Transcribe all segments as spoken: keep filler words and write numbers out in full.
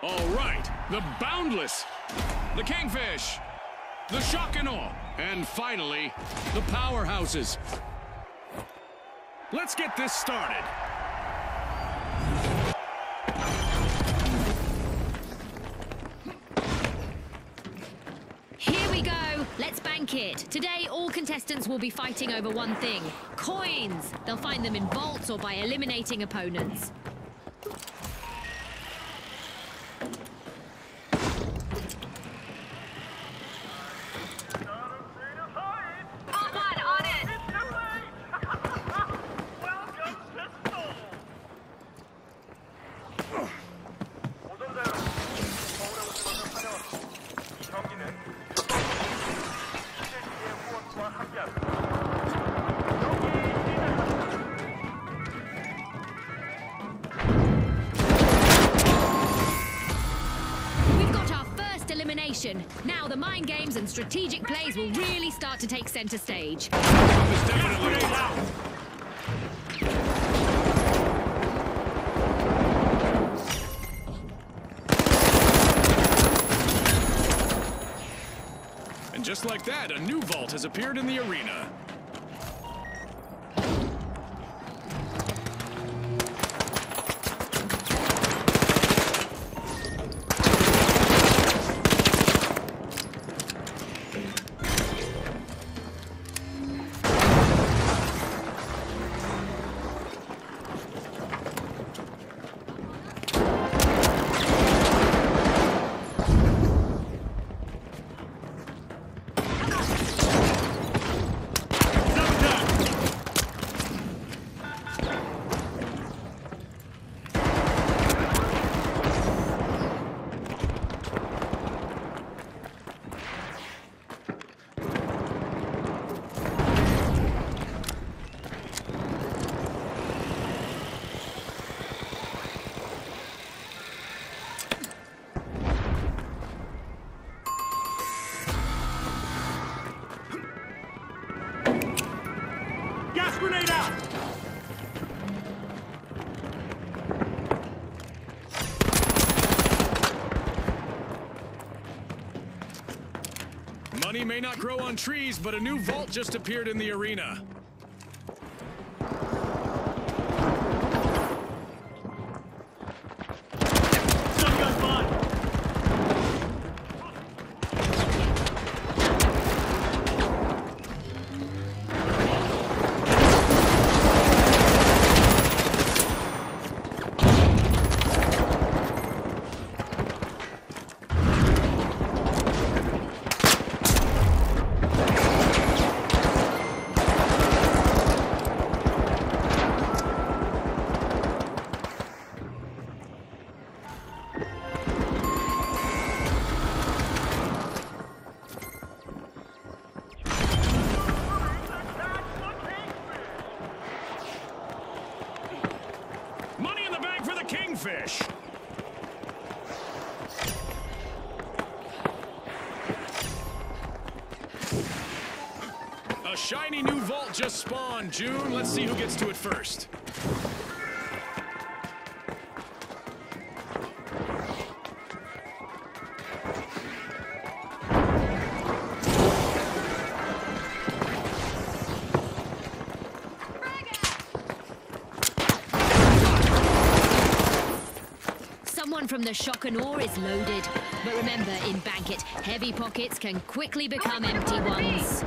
All right, the Boundless, the Kingfish, the Shock and Awe, and finally, the Powerhouses. Let's get this started. Here we go. Let's bank it. Today, all contestants will be fighting over one thing. Coins. They'll find them in vaults or by eliminating opponents. Now the mind games and strategic plays will really start to take center stage. And just like that, a new vault has appeared in the arena. Grenade out! Money may not grow on trees, but a new vault just appeared in the arena. Fish. A shiny new vault just spawned, June. Let's see who gets to it first. From the Shock and Awe is loaded. But remember, in Bank It, heavy pockets can quickly become empty ones.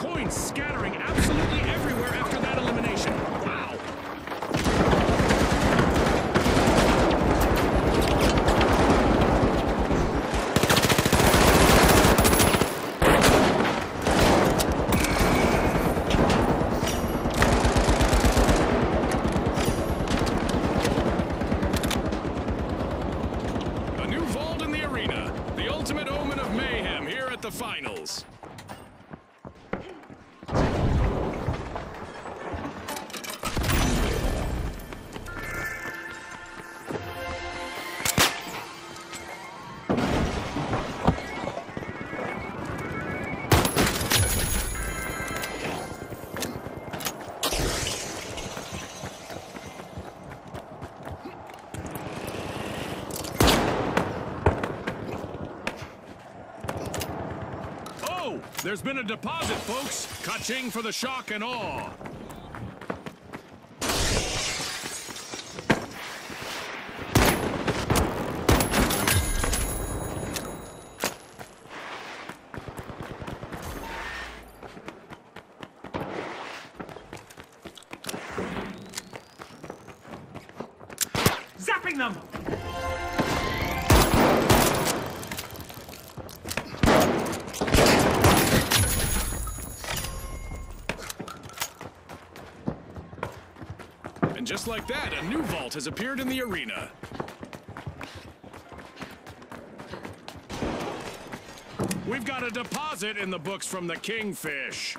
Coins scattering absolutely everywhere after that elimination. Wow. Finals. There's been a deposit, folks. Ka-ching for the shock and awe. Zapping them! And just like that, a new vault has appeared in the arena. We've got a deposit in the books from the Kingfish.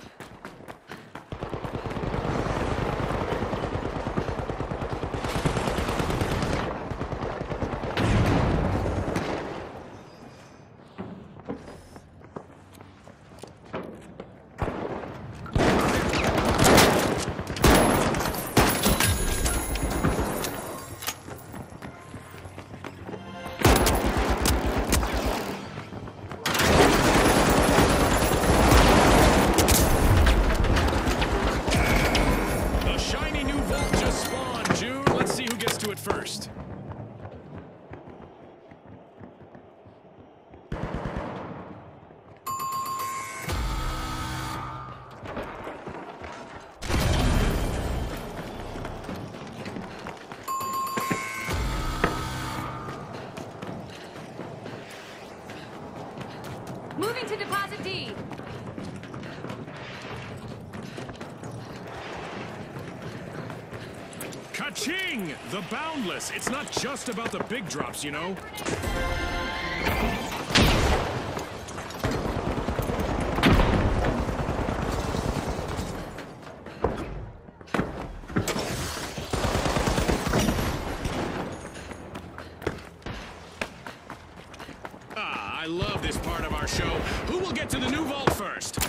First. Moving to deposit D. Ka-ching! The Boundless. It's not just about the big drops, you know. Ah, I love this part of our show. Who will get to the new vault first?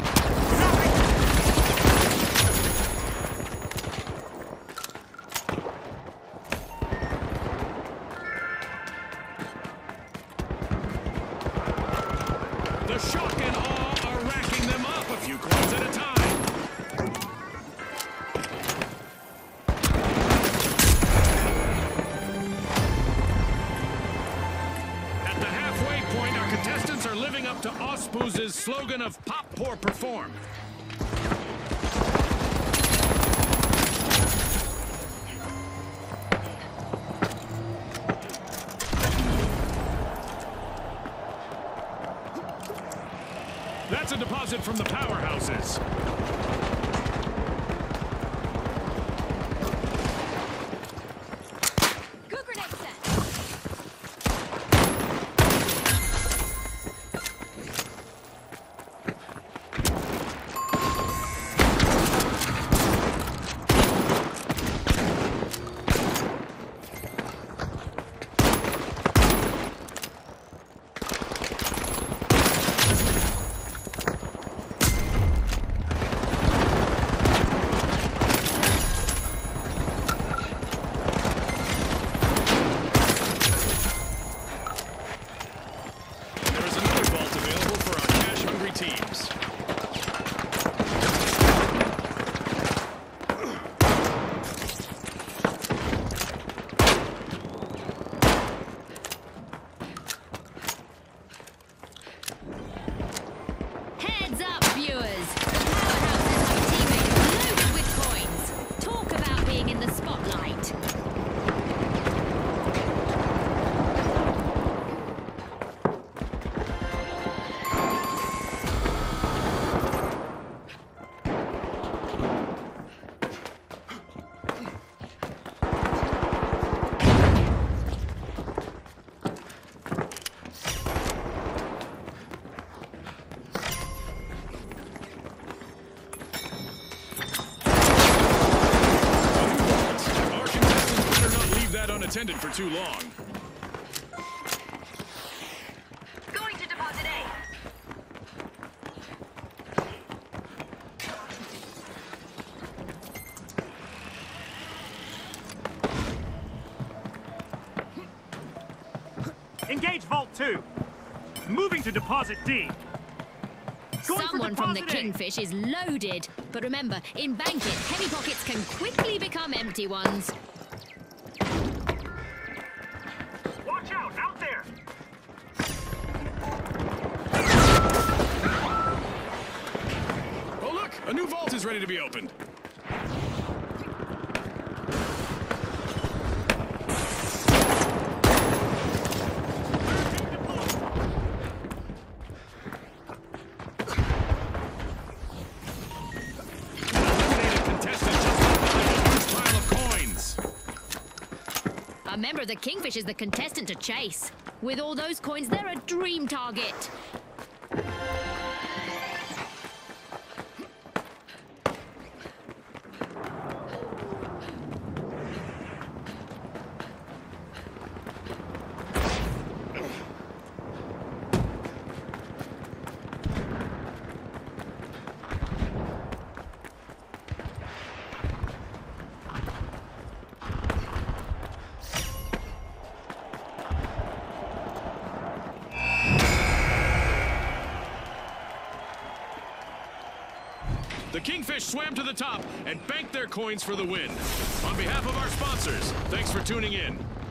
The shock and awe are racking them up a few coins at a time. At the halfway point, our contestants are living up to Ospuz's slogan of pop, pour, perform. That's a deposit from the Powerhouses. Good grenade set. Unattended for too long. Going to deposit A. Engage Vault two. Moving to deposit D. Someone from the Kingfish is loaded. But remember, in Bank It, heavy pockets can quickly become empty ones. Watch out, out there! Oh look, a new vault is ready to be opened. A member of the Kingfish is the contestant to chase. With all those coins, they're a dream target. The Kingfish swam to the top and banked their coins for the win. On behalf of our sponsors, thanks for tuning in.